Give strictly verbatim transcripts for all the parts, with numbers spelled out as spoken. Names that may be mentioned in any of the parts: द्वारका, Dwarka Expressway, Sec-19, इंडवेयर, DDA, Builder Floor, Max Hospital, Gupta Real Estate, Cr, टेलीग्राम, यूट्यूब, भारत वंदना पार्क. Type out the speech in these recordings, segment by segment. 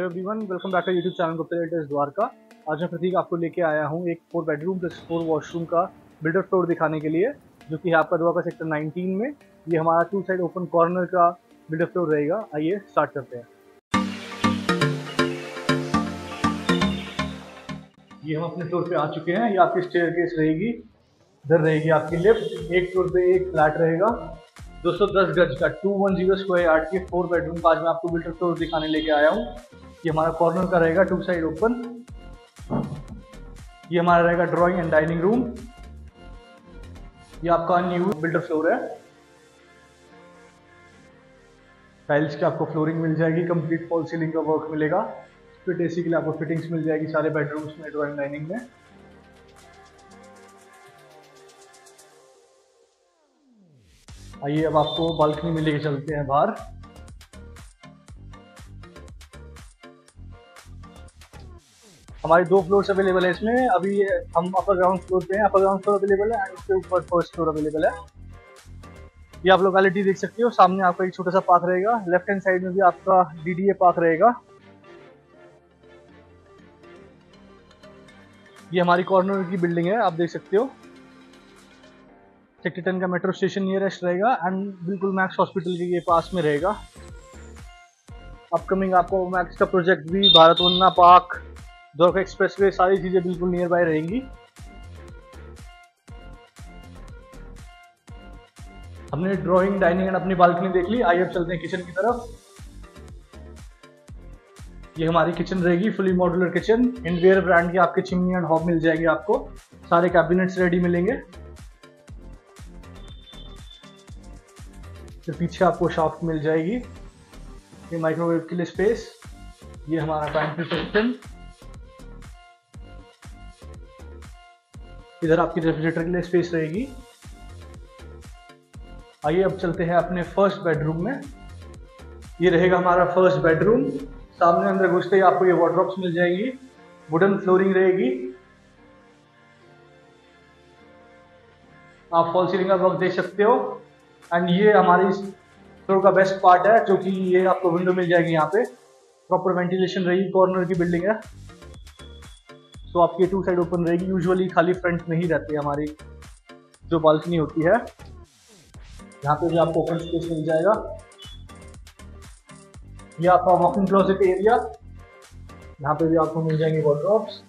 Hello everyone, welcome back to यूट्यूब channel Gupta real estate द्वारका। आज मैं प्रतीक आपको लेके आया हूँ एक four bedroom plus four washroom का बिल्डर फ्लोर दिखाने के लिए, जो कि है आपका द्वारका सेक्टर नाइनटीन में। ये हमारा टू साइड ओपन कॉर्नर का बिल्डर फ्लोर रहेगा। आइए स्टार्ट करते हैं। ये हम अपने फ्लोर पे आ चुके हैं। ये आपकी स्टेयरकेस रहेगी, इधर रहेगी आपकी लिफ्ट। एक फ्लोर पे एक फ्लैट रहेगा दो सौ दस गज का, two one zero square yard के फोर बेडरूम का आज मैं आपको बिल्डर फ्लोर दिखाने लेके आया हूँ। ये हमारा कॉर्नर का रहेगा, टू साइड ओपन। ये हमारा रहेगा ड्राइंग एंड डाइनिंग रूम। ये आपका न्यू बिल्डर फ्लोर है। टाइल्स की आपको फ्लोरिंग मिल जाएगी, कंप्लीट फॉल सीलिंग का वर्क मिलेगा। स्प्लिट एसी के लिए आपको फिटिंग्स मिल जाएगी सारे बेडरूम्स में, ड्राइंग डाइनिंग में। आइए अब आपको बालकनी में लेके चलते हैं बाहर। हमारे दो फ्लोर्स अवेलेबल है इसमें। अभी हम अपर ग्राउंड फ्लोर पे हैं, अपर ग्राउंड फ्लोर अवेलेबल है, इसके ऊपर फर्स्ट फ्लोर अवेलेबल है। ये आप लोकेलिटी देख सकते हो। सामने आपका एक छोटा सा पार्क रहेगा, लेफ्ट हैंड साइड में भी आपका डीडीए पार्क रहेगा। ये हमारी कॉर्नर की बिल्डिंग है, आप देख सकते हो। सेक्टर टेन का मेट्रो स्टेशन नियरेस्ट रहेगा एंड बिल्कुल मैक्स हॉस्पिटल के ये पास में रहेगा। अपकमिंग आपको मैक्स का प्रोजेक्ट भी, भारत वंदना पार्क, द्वारका एक्सप्रेसवे, सारी चीज़ें बिल्कुल नियर बाय रहेंगी। हमने ड्राइंग डाइनिंग एंड अपनी बालकनी देख ली। आइए अब चलते हैं किचन की तरफ। ये हमारी किचन रहेगी, fully modular kitchen. इंडवेयर brand की आपके चिमनी एंड हॉब मिल जाएंगे आपको, सारे कैबिनेट्स रेडी मिलेंगे। तो पीछे आपको शाफ्ट मिल जाएगी। ये माइक्रोवेव के लिए स्पेस। ये हमारा पैंट्री सेक्शन। इधर आपकी रेफ्रिजरेटर के लिए स्पेस रहेगी। आइए अब चलते हैं अपने फर्स्ट बेडरूम में। ये रहेगा हमारा फर्स्ट बेडरूम। सामने अंदर घुसते ही आपको ये वार्डरोब्स मिल जाएंगी, वुडन फ्लोरिंग रहेगी। आप फॉल सीलिंग का वर्क देख सकते हो। एंड ये हमारी इस फ्लोर का बेस्ट पार्ट है, जो कि ये आपको विंडो मिल जाएगी। यहाँ पे प्रॉपर वेंटिलेशन रहेगी, कॉर्नर की बिल्डिंग है, सो so आपकी टू साइड ओपन रहेगी। यूजुअली खाली फ्रंट में ही रहती है हमारी जो बालकनी होती है। यहाँ पे भी आपको ओपन स्पेस मिल जाएगा। ये आपका वॉक इन क्लोजेट एरिया, यहाँ पे भी आपको मिल जाएंगे वार्डरोब्स।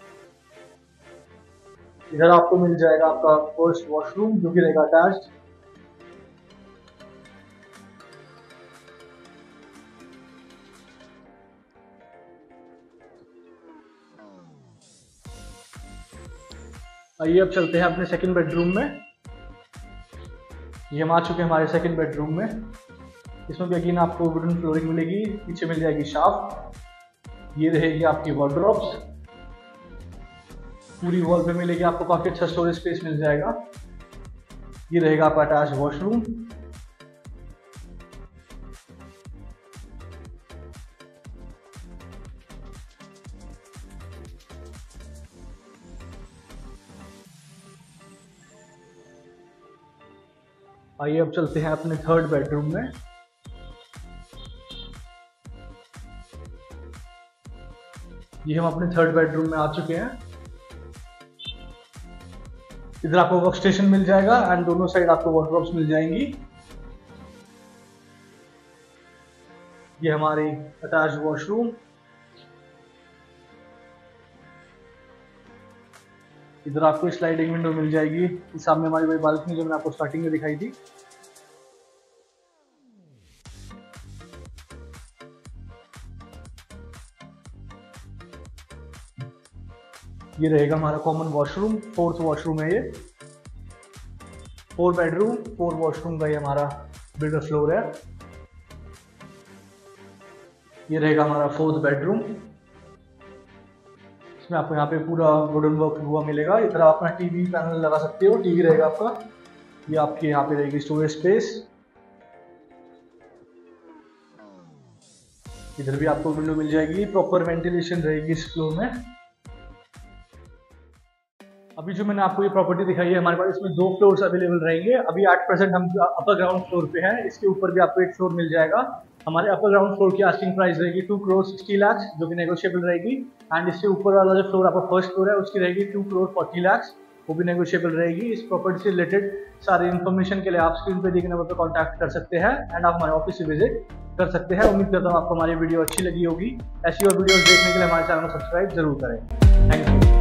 इधर आपको मिल जाएगा आपका फर्स्ट वॉशरूम, जो कि रहेगा अटैच्ड। आइए अब चलते हैं अपने सेकंड बेडरूम में। ये हम आ चुके हैं हमारे सेकंड बेडरूम में। इसमें भी अगेन आपको वुडन फ्लोरिंग मिलेगी, पीछे मिल जाएगी शाफ्ट। ये रहेगी आपकी वार्डरोब्स। पूरी वॉल पे मिलेगी आपको, काफी अच्छा स्टोरेज स्पेस मिल जाएगा। ये रहेगा आपका अटैच वॉशरूम। आइए अब चलते हैं अपने थर्ड बेडरूम में। ये हम अपने थर्ड बेडरूम में आ चुके हैं। इधर आपको वर्क स्टेशन मिल जाएगा एंड दोनों साइड आपको वार्डरोब्स मिल जाएंगी। ये हमारी अटैच वॉशरूम। इधर आपको स्लाइडिंग विंडो मिल जाएगी। इस सामने हमारी वही बालकनी जो मैंने आपको स्टार्टिंग में दिखाई थी। ये रहेगा हमारा कॉमन वॉशरूम, फोर्थ वॉशरूम है ये। फोर बेडरूम फोर वॉशरूम का ये हमारा बिल्डर फ्लोर है। ये रहेगा हमारा फोर्थ बेडरूम। आपको यहाँ पे पूरा वुडन वर्क हुआ मिलेगा। इधर आप अपना टीवी पैनल लगा सकते हो, टीवी रहेगा आपका। ये आपके यहाँ पे रहेगी स्टोरेज स्पेस। इधर भी आपको विंडो मिल जाएगी, प्रॉपर वेंटिलेशन रहेगी इस फ्लोर में। अभी जो मैंने आपको ये प्रॉपर्टी दिखाई है हमारे पास इसमें दो फ्लोर्स अवेलेबल रहेंगे। अभी आठ परसेंट हम अपर ग्राउंड फ्लोर पे हैं, इसके ऊपर भी आपको एक फ्लोर मिल जाएगा। हमारे अपर ग्राउंड फ्लोर की आस्किंग प्राइस रहेगी टू करोड़ सिक्सटी लाख जो कि नेगोशियबल रहेगी, एंड इससे ऊपर वाला जो फ्लोर आपका फर्स्ट फ्लोर है उसकी रहेगी टू करोड़ फोर्टी लाख, वो भी नेगोशियबल रहेगी। इस प्रॉपर्टी से रिलेटेड सारी इन्फॉर्मेशन के लिए आप स्क्रीन पे दिखे नंबर पर कॉन्टैक्ट कर सकते हैं एंड आप हमारे ऑफिस से विजिट कर सकते हैं। उम्मीद करता हूँ आपको हमारी वीडियो अच्छी लगी होगी। ऐसी और वीडियोस देखने के लिए हमारे चैनल को सब्सक्राइब जरूर करें। Thank you.